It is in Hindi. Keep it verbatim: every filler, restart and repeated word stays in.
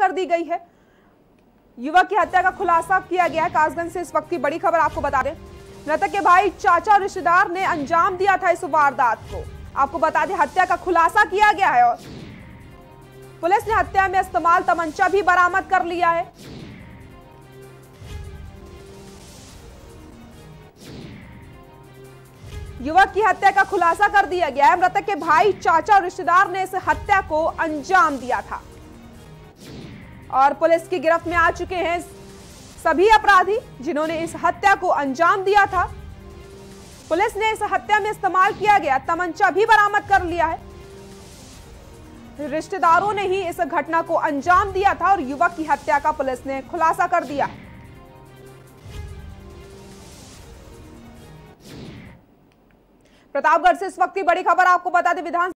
कर दी गई है। युवक की हत्या का खुलासा किया गया है। कासगंज से इस वक्त की बड़ी खबर आपको बता दें, मृतक के भाई, चाचा और रिश्तेदार ने अंजाम दिया था इस वारदात को। आपको बता दें हत्या का खुलासा किया गया है और पुलिस ने हत्या में इस्तेमाल तमंचा भी बरामद कर लिया है। युवक की हत्या का खुलासा कर दिया गया है। मृतक के भाई, चाचा और रिश्तेदार ने इस हत्या को अंजाम दिया था और पुलिस की गिरफ्त में आ चुके हैं सभी अपराधी जिन्होंने इस हत्या को अंजाम दिया था। पुलिस ने इस हत्या में इस्तेमाल किया गया तमंचा भी बरामद कर लिया है। रिश्तेदारों ने ही इस घटना को अंजाम दिया था और युवक की हत्या का पुलिस ने खुलासा कर दिया। प्रतापगढ़ से इस वक्त की बड़ी खबर आपको बता दें, विधानसभा